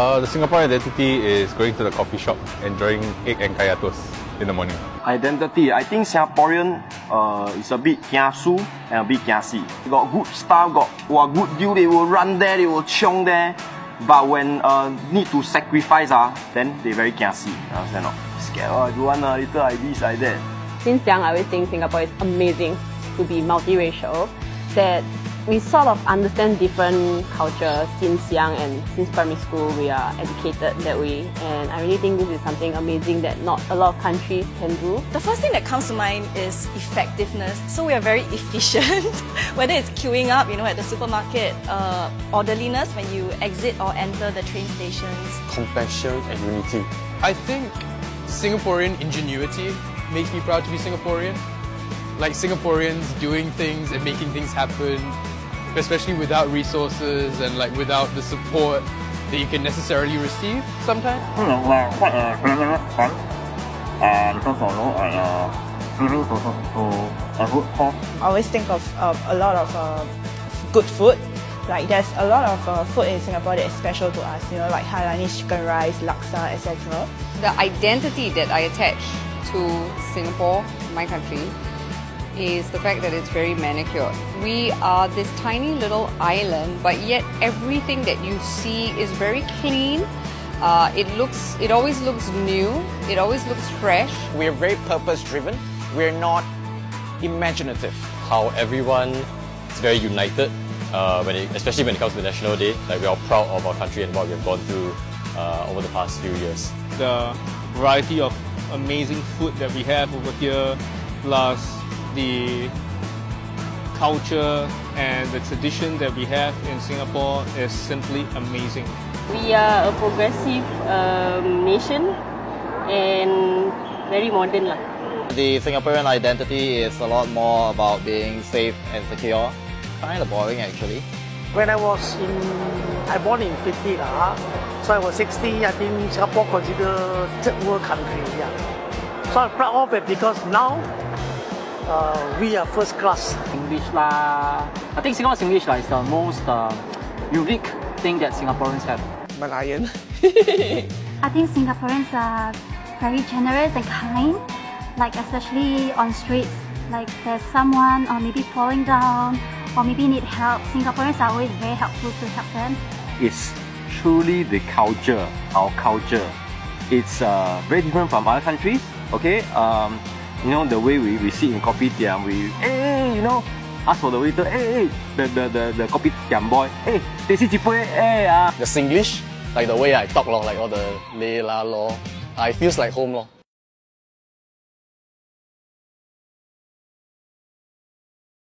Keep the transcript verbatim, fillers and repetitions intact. Uh, the Singapore identity is going to the coffee shop, enjoying egg and kaya toast in the morning. Identity, I think Singaporean uh, is a bit kiasu and a bit kiasi. Got good style, got well, good deal, they will run there, they will chiong there. But when uh, need to sacrifice, uh, then they very kiasi. Uh, they're not scared, oh, I don't want uh, little like this, like that. Since young, I always think Singapore is amazing to be multiracial, that we sort of understand different cultures since young, and since primary school we are educated that way, and I really think this is something amazing that not a lot of countries can do. The first thing that comes to mind is effectiveness. So we are very efficient, whether it's queuing up, you know, at the supermarket, uh, orderliness when you exit or enter the train stations. Compassion and unity. I think Singaporean ingenuity makes me proud to be Singaporean. Like Singaporeans doing things and making things happen, especially without resources and like without the support that you can necessarily receive sometimes. You know, we're quite a generous bunch, and because of giving to a good cause. I always think of uh, a lot of uh, good food. Like there's a lot of uh, food in Singapore that is special to us. You know, like Hainanese chicken rice, laksa, et cetera. The identity that I attach to Singapore, my country, is the fact that it's very manicured. We are this tiny little island, but yet everything that you see is very clean. Uh, it looks, it always looks new. It always looks fresh. We're very purpose-driven. We're not imaginative. How everyone is very united, uh, when it, especially when it comes to the National Day. Like, we're all proud of our country and what we've gone through uh, over the past few years. The variety of amazing food that we have over here, plus the culture and the tradition that we have in Singapore is simply amazing. We are a progressive um, nation and very modern lah. The Singaporean identity is a lot more about being safe and secure. Kind of boring actually. When I was in, I born in fifty lah, so I was sixty. I think Singapore considered third world country. Yeah, so I'm proud of it because now. Uh, we are first class. English lah. I think Singapore's English lah is the most uh, unique thing that Singaporeans have. Malayan. I think Singaporeans are very generous and kind. Like especially on streets, like there's someone or maybe falling down or maybe need help. Singaporeans are always very helpful to help them. It's truly the culture, our culture. It's uh, very different from other countries. Okay. Um, You know, the way we, we sit in Kopitiam, we, hey, you know, ask for the waiter, hey, hey, the, the, the, the Kopitiam boy, hey, tasty cheaper, hey, ah. The Singlish, like the way I talk, like all the le, la, lo, it feels like home, lo.